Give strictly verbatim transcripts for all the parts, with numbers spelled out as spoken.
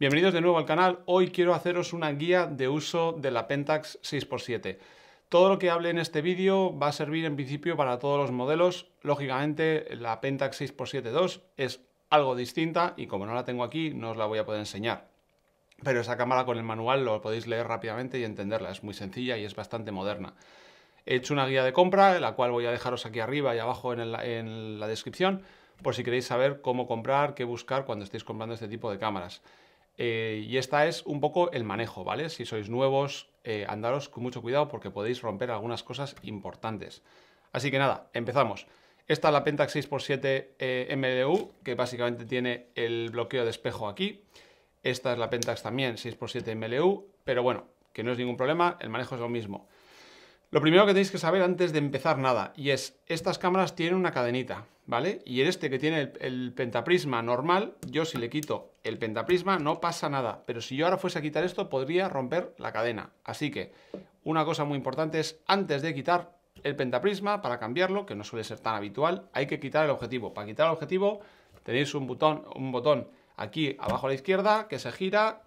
Bienvenidos de nuevo al canal. Hoy quiero haceros una guía de uso de la Pentax seis por siete. Todo lo que hable en este vídeo va a servir en principio para todos los modelos. Lógicamente la Pentax seis por siete dos es algo distinta y como no la tengo aquí no os la voy a poder enseñar. Pero esa cámara con el manual lo podéis leer rápidamente y entenderla. Es muy sencilla y es bastante moderna. He hecho una guía de compra, la cual voy a dejaros aquí arriba y abajo en, el, en la descripción, por si queréis saber cómo comprar, qué buscar cuando estéis comprando este tipo de cámaras. Eh, y esta es un poco el manejo, ¿vale? Si sois nuevos, eh, andaros con mucho cuidado porque podéis romper algunas cosas importantes. Así que nada, empezamos. Esta es la Pentax seis por siete eh, M L U, que básicamente tiene el bloqueo de espejo aquí. Esta es la Pentax también seis por siete M L U, pero bueno, que no es ningún problema, el manejo es lo mismo. Lo primero que tenéis que saber antes de empezar nada, y es, estas cámaras tienen una cadenita, ¿vale? Y este que tiene el, el pentaprisma normal, yo si le quito el pentaprisma no pasa nada, pero si yo ahora fuese a quitar esto podría romper la cadena. Así que una cosa muy importante es, antes de quitar el pentaprisma, para cambiarlo, que no suele ser tan habitual, hay que quitar el objetivo. Para quitar el objetivo tenéis un botón, un botón aquí abajo a la izquierda que se gira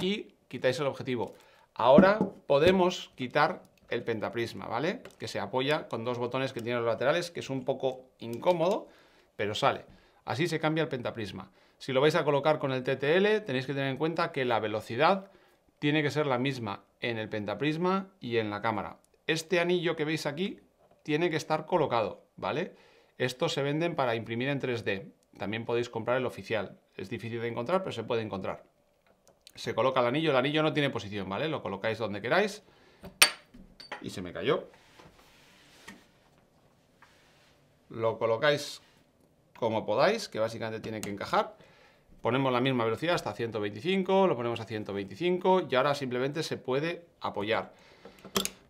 y quitáis el objetivo. Ahora podemos quitar el pentaprisma, ¿vale? Que se apoya con dos botones que tienen los laterales, que es un poco incómodo, pero sale. Así se cambia el pentaprisma. Si lo vais a colocar con el T T L, tenéis que tener en cuenta que la velocidad tiene que ser la misma en el pentaprisma y en la cámara. Este anillo que veis aquí tiene que estar colocado, ¿vale? Estos se venden para imprimir en tres D. También podéis comprar el oficial. Es difícil de encontrar, pero se puede encontrar. Se coloca el anillo, el anillo no tiene posición, ¿vale? Lo colocáis donde queráis. Y se me cayó. Lo colocáis como podáis, que básicamente tiene que encajar. Ponemos la misma velocidad hasta ciento veinticinco, lo ponemos a ciento veinticinco y ahora simplemente se puede apoyar.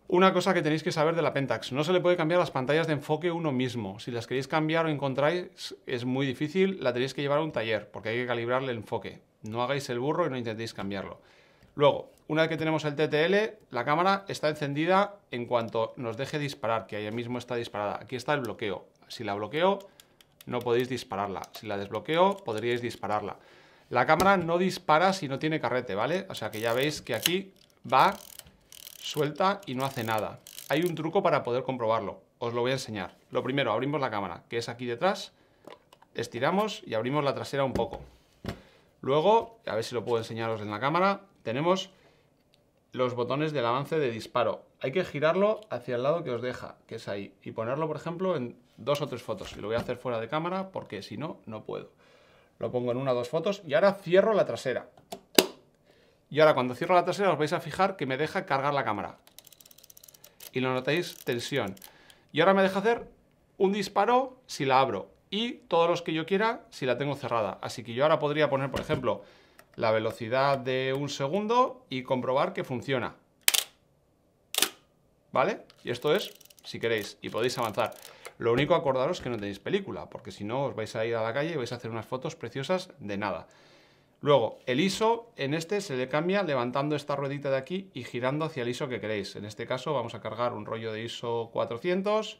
Una cosa que tenéis que saber de la Pentax, no se le puede cambiar las pantallas de enfoque uno mismo. Si las queréis cambiar o encontráis es muy difícil, la tenéis que llevar a un taller porque hay que calibrarle el enfoque. No hagáis el burro y no intentéis cambiarlo. Luego, una vez que tenemos el T T L, la cámara está encendida en cuanto nos deje disparar, que ahí mismo está disparada. Aquí está el bloqueo. Si la bloqueo, no podéis dispararla. Si la desbloqueo, podríais dispararla. La cámara no dispara si no tiene carrete, ¿vale? O sea que ya veis que aquí va, suelta y no hace nada. Hay un truco para poder comprobarlo. Os lo voy a enseñar. Lo primero, abrimos la cámara, que es aquí detrás. Estiramos y abrimos la trasera un poco. Luego, a ver si lo puedo enseñaros en la cámara, tenemos los botones del avance de disparo. Hay que girarlo hacia el lado que os deja, que es ahí, y ponerlo, por ejemplo, en dos o tres fotos. Y lo voy a hacer fuera de cámara porque si no, no puedo. Lo pongo en una o dos fotos y ahora cierro la trasera. Y ahora cuando cierro la trasera os vais a fijar que me deja cargar la cámara. Y lo notáis, tensión. Y ahora me deja hacer un disparo si la abro. Y todos los que yo quiera si la tengo cerrada. Así que yo ahora podría poner, por ejemplo, la velocidad de un segundo y comprobar que funciona. ¿Vale? Y esto es, si queréis, y podéis avanzar. Lo único, acordaros que no tenéis película, porque si no os vais a ir a la calle y vais a hacer unas fotos preciosas de nada. Luego, el I S O en este se le cambia levantando esta ruedita de aquí y girando hacia el I S O que queréis. En este caso vamos a cargar un rollo de I S O cuatrocientos,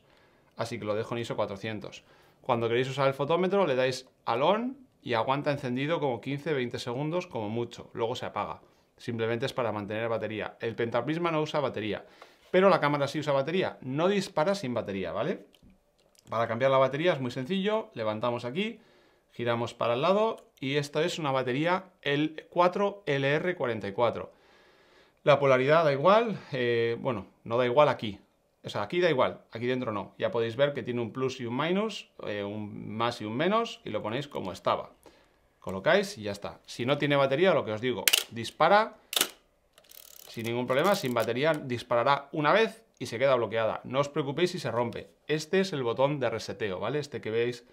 así que lo dejo en I S O cuatrocientos. Cuando queréis usar el fotómetro le dais al on y aguanta encendido como quince a veinte segundos como mucho, luego se apaga. Simplemente es para mantener batería. El pentaprisma no usa batería, pero la cámara sí usa batería, no dispara sin batería, ¿vale? Para cambiar la batería es muy sencillo, levantamos aquí, giramos para el lado y esta es una batería el cuatro L R cuarenta y cuatro. La polaridad da igual, eh, bueno, no da igual aquí. O sea, aquí da igual, aquí dentro no. Ya podéis ver que tiene un plus y un minus, eh, un más y un menos, y lo ponéis como estaba. Colocáis y ya está. Si no tiene batería, lo que os digo, dispara sin ningún problema, sin batería disparará una vez y se queda bloqueada. No os preocupéis si se rompe. Este es el botón de reseteo, ¿vale? Este que veis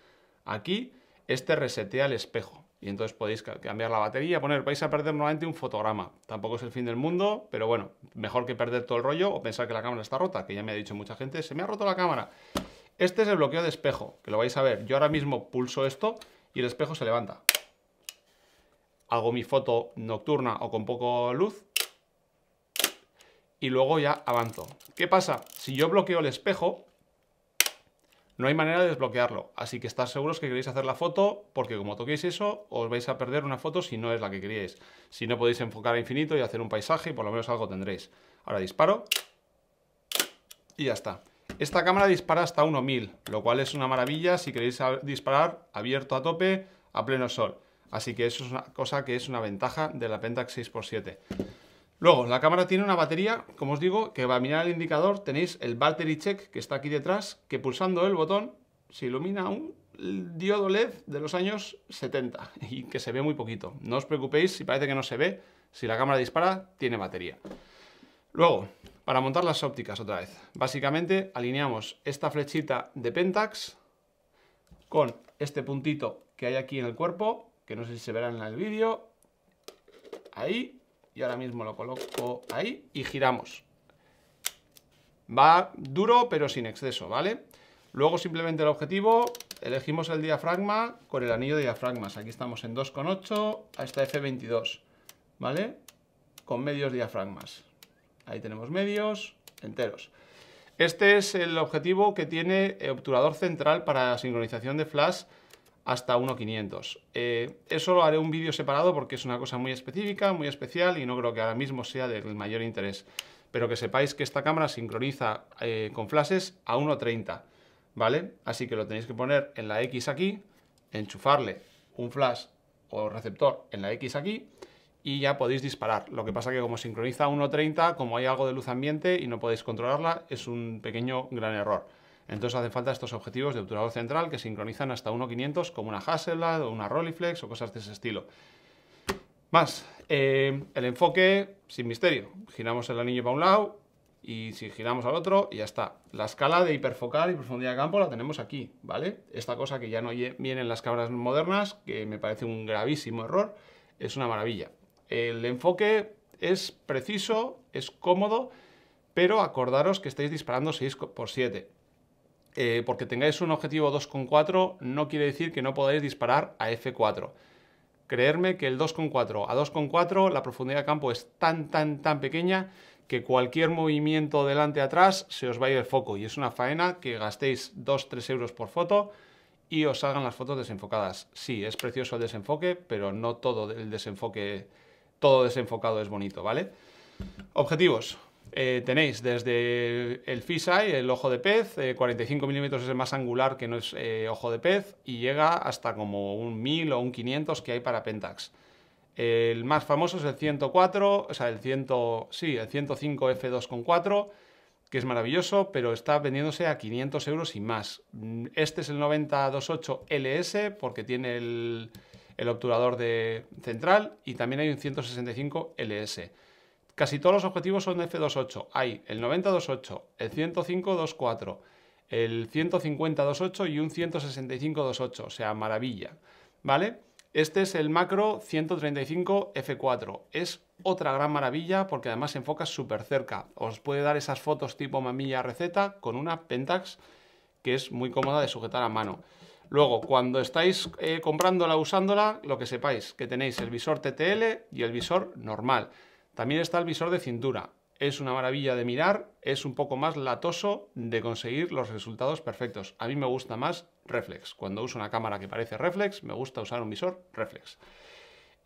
aquí, este resetea el espejo. Y entonces podéis cambiar la batería, poner, vais a perder normalmente un fotograma. Tampoco es el fin del mundo, pero bueno, mejor que perder todo el rollo o pensar que la cámara está rota, que ya me ha dicho mucha gente, se me ha roto la cámara. Este es el bloqueo de espejo, que lo vais a ver. Yo ahora mismo pulso esto y el espejo se levanta. Hago mi foto nocturna o con poco luz y luego ya avanzo. ¿Qué pasa? Si yo bloqueo el espejo, No hay manera de desbloquearlo, así que estad seguros que queréis hacer la foto, porque como toquéis eso, os vais a perder una foto si no es la que queríais. Si no, podéis enfocar a infinito y hacer un paisaje y por lo menos algo tendréis. Ahora disparo y ya está. Esta cámara dispara hasta uno mil, lo cual es una maravilla si queréis disparar abierto a tope, a pleno sol. Así que eso es una cosa que es una ventaja de la Pentax seis por siete. Luego, la cámara tiene una batería, como os digo, que va a mirar el indicador. Tenéis el battery check que está aquí detrás, que pulsando el botón se ilumina un diodo L E D de los años setenta y que se ve muy poquito. No os preocupéis si parece que no se ve, si la cámara dispara, tiene batería. Luego, para montar las ópticas otra vez, básicamente alineamos esta flechita de Pentax con este puntito que hay aquí en el cuerpo, que no sé si se verá en el vídeo, ahí. Y ahora mismo lo coloco ahí y giramos. Va duro pero sin exceso, ¿vale? Luego simplemente el objetivo, elegimos el diafragma con el anillo de diafragmas. Aquí estamos en dos coma ocho hasta F veintidós, ¿vale? Con medios diafragmas. Ahí tenemos medios, enteros. Este es el objetivo que tiene obturador central para sincronización de flash hasta uno quinientos. Eh, eso lo haré un vídeo separado porque es una cosa muy específica, muy especial y no creo que ahora mismo sea del mayor interés. Pero que sepáis que esta cámara sincroniza eh, con flashes a uno treinta, ¿vale? Así que lo tenéis que poner en la X aquí, enchufarle un flash o receptor en la X aquí y ya podéis disparar. Lo que pasa que como sincroniza a uno treinta, como hay algo de luz ambiente y no podéis controlarla, es un pequeño gran error. Entonces hacen falta estos objetivos de obturador central que sincronizan hasta uno quinientos como una Hasselblad o una Rolleiflex o cosas de ese estilo. Más, eh, el enfoque sin misterio. Giramos el anillo para un lado y si giramos al otro y ya está. La escala de hiperfocal y profundidad de campo la tenemos aquí, ¿vale? Esta cosa que ya no viene en las cámaras modernas, que me parece un gravísimo error, es una maravilla. El enfoque es preciso, es cómodo, pero acordaros que estáis disparando seis por siete. Eh, porque tengáis un objetivo dos coma cuatro no quiere decir que no podáis disparar a F cuatro. Creedme que el dos coma cuatro a dos coma cuatro la profundidad de campo es tan, tan, tan pequeña que cualquier movimiento delante atrás se os va a ir el foco y es una faena que gastéis dos a tres euros por foto y os salgan las fotos desenfocadas. Sí, es precioso el desenfoque, pero no todo el desenfoque, todo desenfocado es bonito, ¿vale? Objetivos. Eh, tenéis desde el fish eye, el ojo de pez, eh, cuarenta y cinco milímetros es el más angular que no es eh, ojo de pez y llega hasta como un mil o un quinientos que hay para Pentax. El más famoso es el ciento cuatro, o sea, el, cien, sí, el ciento cinco F dos punto cuatro, que es maravilloso, pero está vendiéndose a quinientos euros y más. Este es el noventa veintiocho L S porque tiene el, el obturador de central y también hay un ciento sesenta y cinco L S. Casi todos los objetivos son de F veintiocho. Hay el noventa veintiocho, el ciento cinco veinticuatro, el ciento cincuenta veintiocho y un ciento sesenta y cinco veintiocho, o sea, maravilla, ¿vale? Este es el macro ciento treinta y cinco F cuatro. Es otra gran maravilla porque además se enfoca súper cerca. Os puede dar esas fotos tipo mamilla receta con una Pentax que es muy cómoda de sujetar a mano. Luego, cuando estáis eh, comprándola, usándola, lo que sepáis, que tenéis el visor T T L y el visor normal. También está el visor de cintura, es una maravilla de mirar, es un poco más latoso de conseguir los resultados perfectos. A mí me gusta más reflex, cuando uso una cámara que parece reflex, me gusta usar un visor reflex.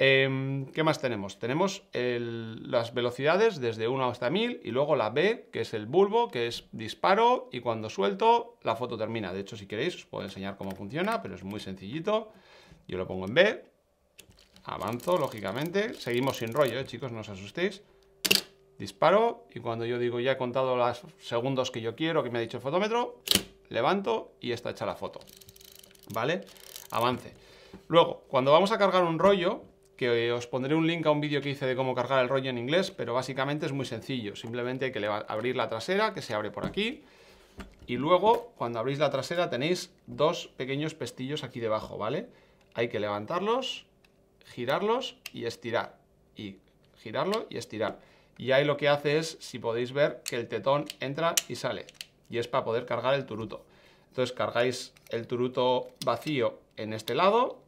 Eh, ¿Qué más tenemos? Tenemos el, las velocidades desde uno hasta mil y luego la B, que es el bulbo, que es disparo y cuando suelto la foto termina. De hecho, si queréis os puedo enseñar cómo funciona, pero es muy sencillito, yo lo pongo en B. Avanzo, lógicamente, seguimos sin rollo, ¿eh, chicos? No os asustéis. Disparo y cuando yo digo ya he contado los segundos que yo quiero, que me ha dicho el fotómetro, levanto y está hecha la foto, ¿vale? Avance. Luego, cuando vamos a cargar un rollo, que os pondré un link a un vídeo que hice de cómo cargar el rollo en inglés, pero básicamente es muy sencillo, simplemente hay que abrir la trasera, que se abre por aquí. Y luego, cuando abrís la trasera tenéis dos pequeños pestillos aquí debajo, ¿vale? Hay que levantarlos, girarlos y estirar y girarlo y estirar y ahí lo que hace es, si podéis ver, que el tetón entra y sale y es para poder cargar el turuto. Entonces cargáis el turuto vacío en este lado,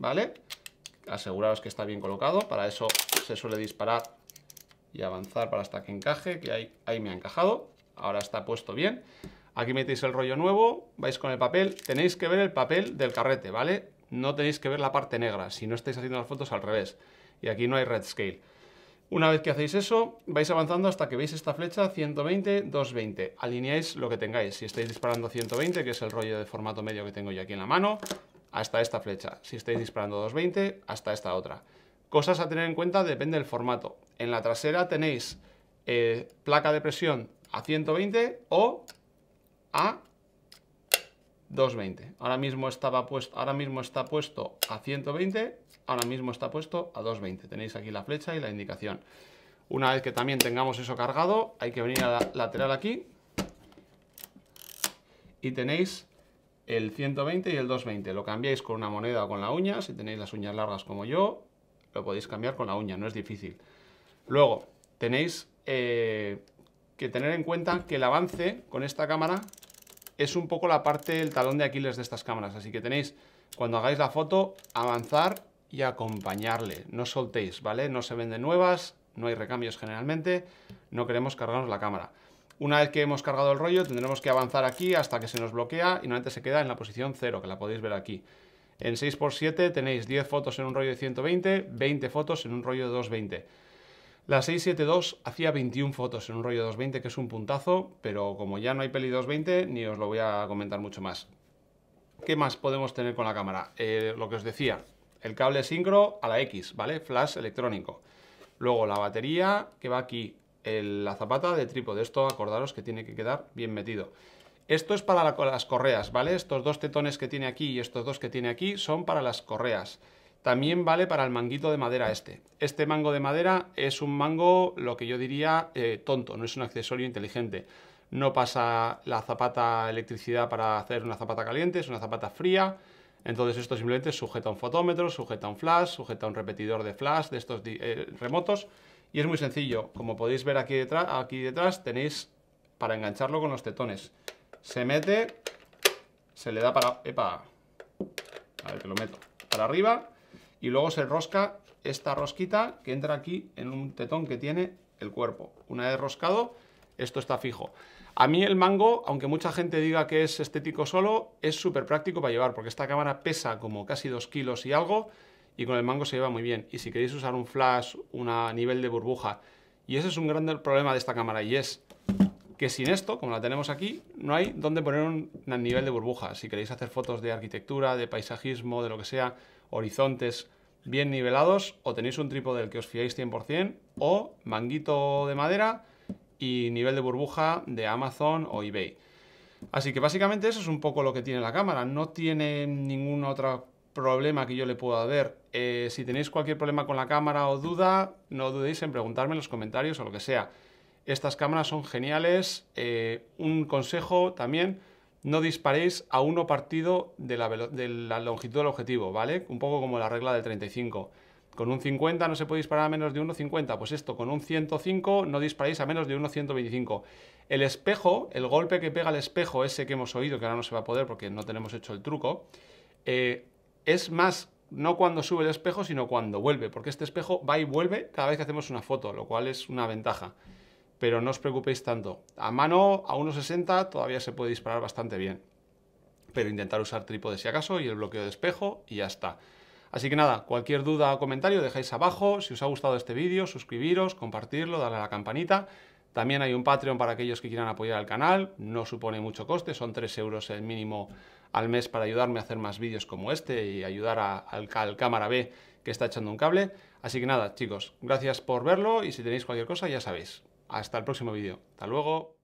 ¿vale? Aseguraros que está bien colocado, para eso se suele disparar y avanzar para hasta que encaje, que ahí, ahí me ha encajado, ahora está puesto bien. Aquí metéis el rollo nuevo, vais con el papel, tenéis que ver el papel del carrete, ¿vale? No tenéis que ver la parte negra, si no estáis haciendo las fotos al revés. Y aquí no hay red scale. Una vez que hacéis eso, vais avanzando hasta que veis esta flecha ciento veinte, doscientos veinte. Alineáis lo que tengáis. Si estáis disparando ciento veinte, que es el rollo de formato medio que tengo yo aquí en la mano, hasta esta flecha. Si estáis disparando doscientos veinte, hasta esta otra. Cosas a tener en cuenta, depende del formato. En la trasera tenéis eh, placa de presión a ciento veinte o a doscientos veinte. Ahora mismo, estaba puesto, ahora mismo está puesto a ciento veinte, ahora mismo está puesto a doscientos veinte. Tenéis aquí la flecha y la indicación. Una vez que también tengamos eso cargado, hay que venir a la lateral aquí y tenéis el ciento veinte y el doscientos veinte. Lo cambiáis con una moneda o con la uña. Si tenéis las uñas largas como yo, lo podéis cambiar con la uña, no es difícil. Luego, tenéis eh, que tener en cuenta que el avance con esta cámara es un poco la parte, el talón de Aquiles de estas cámaras, así que tenéis, cuando hagáis la foto, avanzar y acompañarle, no soltéis, ¿vale? No se venden nuevas, no hay recambios generalmente, no queremos cargarnos la cámara. Una vez que hemos cargado el rollo, tendremos que avanzar aquí hasta que se nos bloquea y normalmente se queda en la posición cero, que la podéis ver aquí. En seis por siete tenéis diez fotos en un rollo de ciento veinte, veinte fotos en un rollo de doscientos veinte. La seis siete dos hacía veintiuna fotos en un rollo doscientos veinte, que es un puntazo, pero como ya no hay peli doscientos veinte, ni os lo voy a comentar mucho más. ¿Qué más podemos tener con la cámara? Eh, lo que os decía, el cable sincro a la X, ¿vale? Flash electrónico. Luego la batería, que va aquí, el, la zapata de trípode. Esto, acordaros que tiene que quedar bien metido. Esto es para la, las correas, ¿vale? Estos dos tetones que tiene aquí y estos dos que tiene aquí son para las correas. También vale para el manguito de madera este. Este mango de madera es un mango, lo que yo diría, eh, tonto, no es un accesorio inteligente. No pasa la zapata electricidad para hacer una zapata caliente, es una zapata fría. Entonces esto simplemente sujeta un fotómetro, sujeta un flash, sujeta un repetidor de flash de estos eh, remotos. Y es muy sencillo, como podéis ver aquí detrás, aquí detrás tenéis para engancharlo con los tetones. Se mete, se le da para... ¡Epa! A ver que lo meto. Para arriba. Y luego se rosca esta rosquita que entra aquí en un tetón que tiene el cuerpo. Una vez roscado, esto está fijo. A mí el mango, aunque mucha gente diga que es estético solo, es súper práctico para llevar, porque esta cámara pesa como casi dos kilos y algo, y con el mango se lleva muy bien. Y si queréis usar un flash, un nivel de burbuja, y ese es un gran problema de esta cámara, y es que sin esto, como la tenemos aquí, no hay dónde poner un nivel de burbuja. Si queréis hacer fotos de arquitectura, de paisajismo, de lo que sea, horizontes bien nivelados, o tenéis un trípode del que os fiáis cien por cien, o manguito de madera y nivel de burbuja de Amazon o eBay. Así que básicamente eso es un poco lo que tiene la cámara. No tiene ningún otro problema que yo le pueda ver. Eh, si tenéis cualquier problema con la cámara o duda, no dudéis en preguntarme en los comentarios o lo que sea. Estas cámaras son geniales. Eh, un consejo también: no disparéis a uno partido de la, de la longitud del objetivo, ¿vale? Un poco como la regla del treinta y cinco. Con un cincuenta no se puede disparar a menos de uno cincuenta. Pues esto, con un ciento cinco no disparéis a menos de uno ciento veinticinco. El espejo, el golpe que pega el espejo, ese que hemos oído, que ahora no se va a poder porque no tenemos hecho el truco, eh, es más, no cuando sube el espejo, sino cuando vuelve, porque este espejo va y vuelve cada vez que hacemos una foto, lo cual es una ventaja. Pero no os preocupéis tanto. A mano, a uno sesenta todavía se puede disparar bastante bien. Pero intentar usar trípode si acaso y el bloqueo de espejo y ya está. Así que nada, cualquier duda o comentario dejáis abajo. Si os ha gustado este vídeo, suscribiros, compartirlo, darle a la campanita. También hay un Patreon para aquellos que quieran apoyar al canal. No supone mucho coste, son tres euros el mínimo al mes para ayudarme a hacer más vídeos como este y ayudar a, al, al cámara B que está echando un cable. Así que nada, chicos, gracias por verlo y si tenéis cualquier cosa ya sabéis. Hasta el próximo vídeo. Hasta luego.